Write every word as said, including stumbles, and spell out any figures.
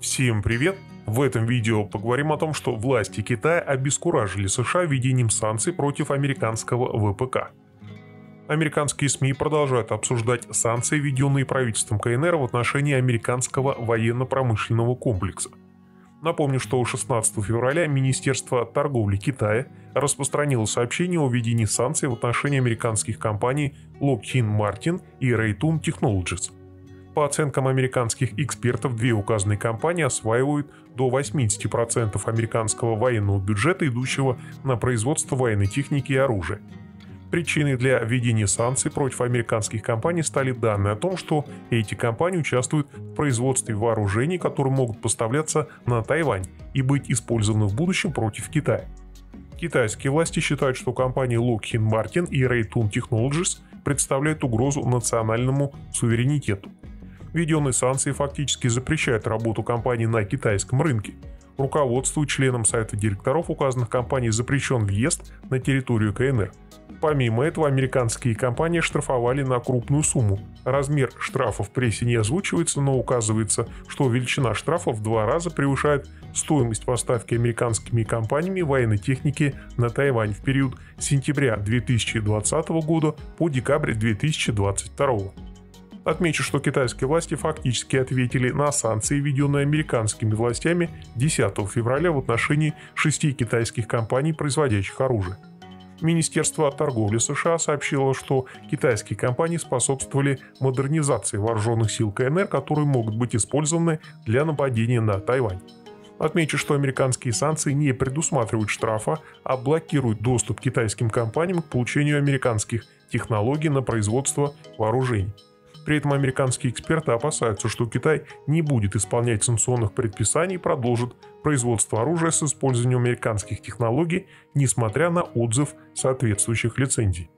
Всем привет! В этом видео поговорим о том, что власти Китая обескуражили США введением санкций против американского ВПК. Американские СМИ продолжают обсуждать санкции, введенные правительством КНР в отношении американского военно-промышленного комплекса. Напомню, что шестнадцатого февраля Министерство торговли Китая распространило сообщение о введении санкций в отношении американских компаний Lockheed Martin и Raytheon Technologies. По оценкам американских экспертов, две указанные компании осваивают до восьмидесяти процентов американского военного бюджета, идущего на производство военной техники и оружия. Причиной для введения санкций против американских компаний стали данные о том, что эти компании участвуют в производстве вооружений, которые могут поставляться на Тайвань и быть использованы в будущем против Китая. Китайские власти считают, что компании Lockheed Martin и Raytheon Technologies представляют угрозу национальному суверенитету. Введенные санкции фактически запрещают работу компаний на китайском рынке. Руководству и членам Совета директоров указанных компаний запрещен въезд на территорию КНР. Помимо этого, американские компании штрафовали на крупную сумму. Размер штрафа в прессе не озвучивается, но указывается, что величина штрафа в два раза превышает стоимость поставки американскими компаниями военной техники на Тайвань в период с сентября две тысячи двадцатого года по декабрь две тысячи двадцать второго года. Отмечу, что китайские власти фактически ответили на санкции, введенные американскими властями десятого февраля в отношении шести китайских компаний, производящих оружие. Министерство торговли США сообщило, что китайские компании способствовали модернизации вооруженных сил КНР, которые могут быть использованы для нападения на Тайвань. Отмечу, что американские санкции не предусматривают штрафа, а блокируют доступ китайским компаниям к получению американских технологий на производство вооружений. При этом американские эксперты опасаются, что Китай не будет исполнять санкционных предписаний и продолжит производство оружия с использованием американских технологий, несмотря на отзыв соответствующих лицензий.